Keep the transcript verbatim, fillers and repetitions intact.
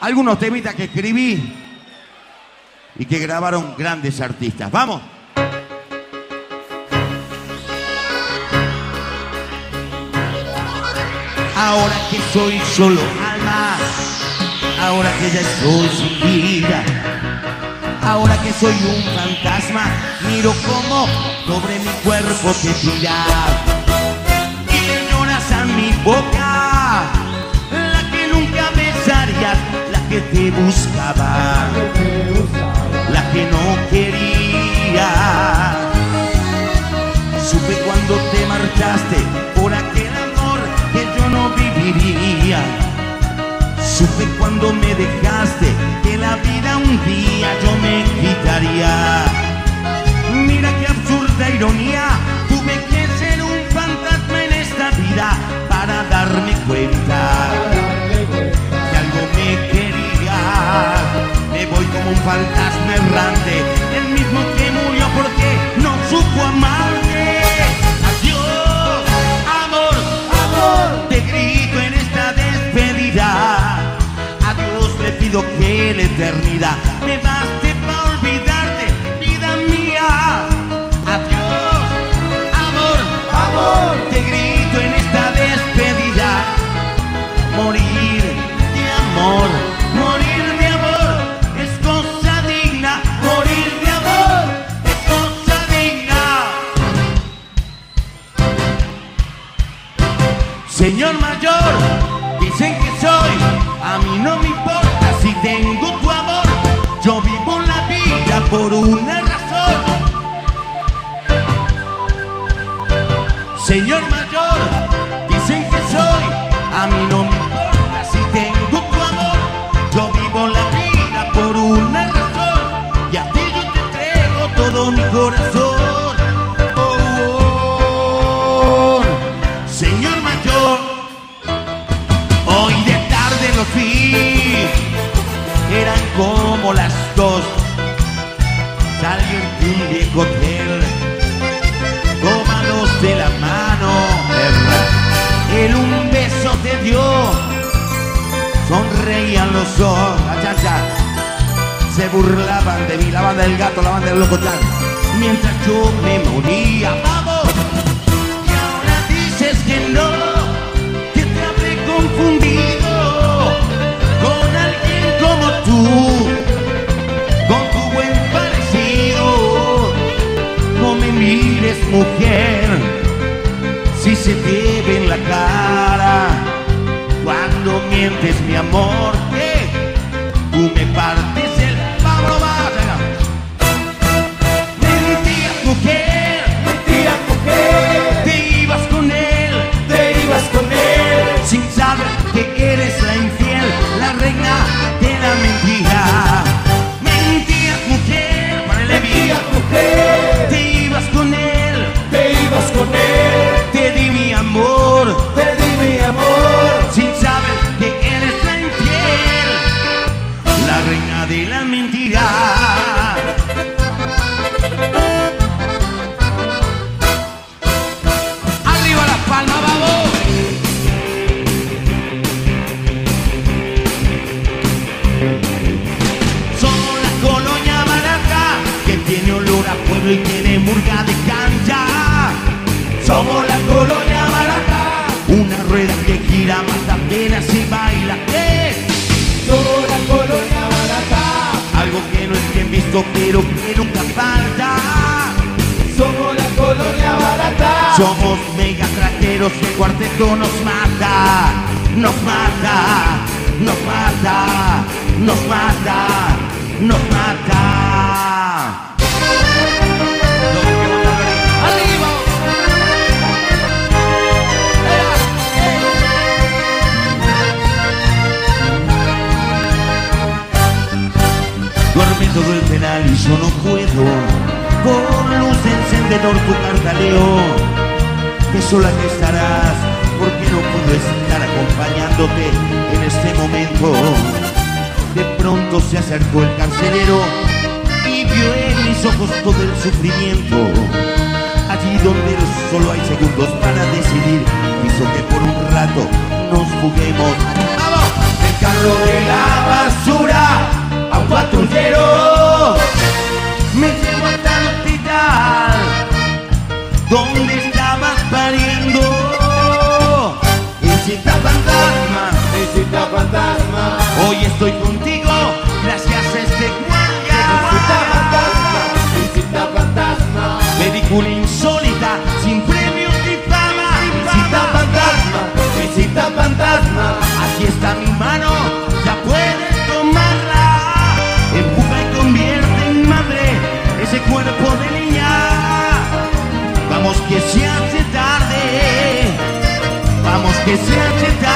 algunos temitas que escribí y que grabaron grandes artistas. ¡Vamos! Ahora que soy solo alma, ahora que ya estoy sin vida, ahora que soy un fantasma, miro cómo sobre mi cuerpo te tiras. Ignoras a mi boca, la que nunca besarías, la que te buscaba, la que no quería. Supe cuando te marchaste por aquel amor que yo no viviría. Supe cuando me dejaste que la vida un día yo me quitaría. Mira qué absurda ironía, tuve que ser un fantasma en esta vida para darme cuenta que algo me quería. Me voy como un fantasma errante, el mismo que murió porque no supo amarte. Adiós, amor, amor, te grito en esta despedida. Te pido que la eternidad me baste para olvidarte, vida mía. Adiós, amor, amor, te grito en esta despedida. Morir de amor, morir de amor es cosa digna, morir de amor es cosa digna. Señor Mayor, dicen que soy, a mí no me importa si tengo tu amor, yo vivo la vida por una razón. Señor Mayor, dicen que soy, a mí no me importa si tengo tu amor, yo vivo la vida por una razón, y a ti yo te entrego todo mi corazón. Oh, oh, oh. Señor Mayor, hoy de los vi, eran como las dos, salí de un viejo hotel, tómanos de la mano, él un beso te dio, sonreían los dos, se burlaban de mí, la banda del gato, la banda del locochán, mientras yo me moría. ¡Vamos! Y ahora dices que no, que te habré confundido con alguien como tú, con tu buen parecido. No me mires, mujer, si se te ve en la cara cuando mientes, mi amor, que tú me partes el pablo. Mentiras, mujer, mentiras, mujer, te ibas con él, te ibas con él, sin saber que eres la infiel, la reina de la mentira. Mentiras, mujer, para el mentiras, mujer, te ibas con él, te ibas con él, te di mi amor, te di mi amor, sin saber que eres la infiel, la reina de la mentira. Arriba las palmas, vamos. Somos la colonia barata, que tiene olor a pueblo y tiene murga de cancha. Somos la colonia barata, una rueda que gira más apenas y baila. ¿Eh? Somos la colonia barata, algo que no es bien visto pero que nunca falta. Somos la colonia barata, somos mega traqueros, el cuarteto nos mata, nos mata, nos mata, nos mata, nos mata. ¡Arriba! Duerme todo el penal y yo no puedo, con luz encendedor tu cartaleo, que sola que estarás, porque no puedo estar acompañándote en este momento. De pronto se acercó el carcelero y vio en mis ojos todo el sufrimiento. Allí donde solo hay segundos para decidir, quiso que por un rato nos juguemos. ¡Vamos! El carro de la Puntero, me llevo hasta el hospital donde estabas pariendo. Visita fantasma, visita fantasma, hoy estoy contigo gracias a este guardia. Visita fantasma, visita fantasma, película insólita sin premios ni fama. Visita fantasma, visita fantasma, aquí está mi mano, ya puedes ese cuerpo de niña. Vamos que se hace tarde, vamos que se hace tarde.